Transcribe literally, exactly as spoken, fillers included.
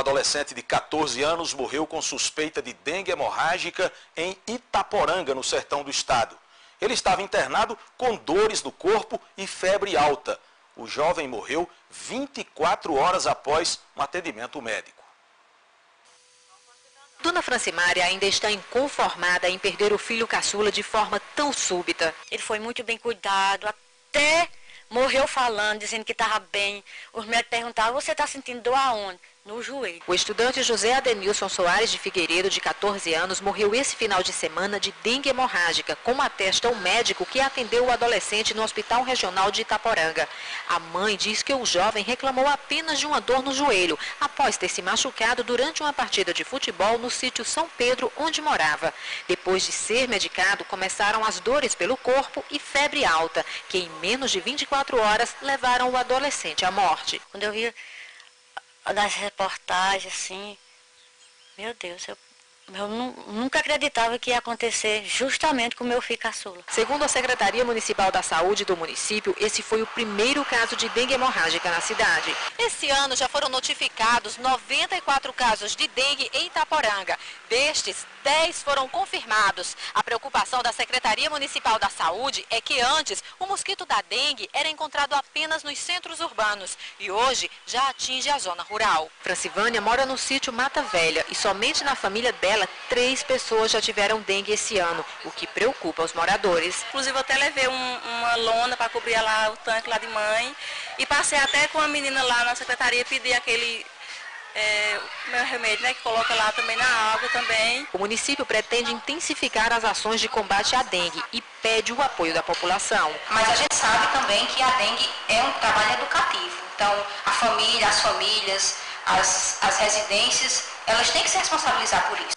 Uma adolescente de quatorze anos morreu com suspeita de dengue hemorrágica em Itaporanga, no sertão do estado. Ele estava internado com dores no corpo e febre alta. O jovem morreu vinte e quatro horas após um atendimento médico. Dona Francimária ainda está inconformada em perder o filho caçula de forma tão súbita. Ele foi muito bem cuidado, até morreu falando, dizendo que estava bem. Os médicos perguntavam, você está sentindo dor aonde? No joelho. O estudante José Adenilson Soares de Figueiredo, de quatorze anos, morreu esse final de semana de dengue hemorrágica, como atesta o médico que atendeu o adolescente no Hospital Regional de Itaporanga. A mãe diz que o jovem reclamou apenas de uma dor no joelho, após ter se machucado durante uma partida de futebol no sítio São Pedro, onde morava. Depois de ser medicado, começaram as dores pelo corpo e febre alta, que em menos de vinte e quatro horas levaram o adolescente à morte. Quando eu vi das reportagens, assim, meu Deus, eu, eu nunca acreditava que ia acontecer justamente com o meu filho caçula. Segundo a Secretaria Municipal da Saúde do município, esse foi o primeiro caso de dengue hemorrágica na cidade. Esse ano já foram notificados noventa e quatro casos de dengue em Itaporanga. Destes, dez foram confirmados. A preocupação da Secretaria Municipal da Saúde é que antes o mosquito da dengue era encontrado apenas nos centros urbanos e hoje já atinge a zona rural. Francivânia mora no sítio Mata Velha e somente na família dela três pessoas já tiveram dengue esse ano, o que preocupa os moradores. Inclusive eu até levei um, uma lona para cobrir lá o tanque lá de mãe e passei até com a menina lá na secretaria pedir aquele... É, meu remédio, né, que coloca lá também na água também. O município pretende intensificar as ações de combate à dengue e pede o apoio da população. Mas a gente sabe também que a dengue é um trabalho educativo. Então, a família, as famílias, as, as residências, elas têm que se responsabilizar por isso.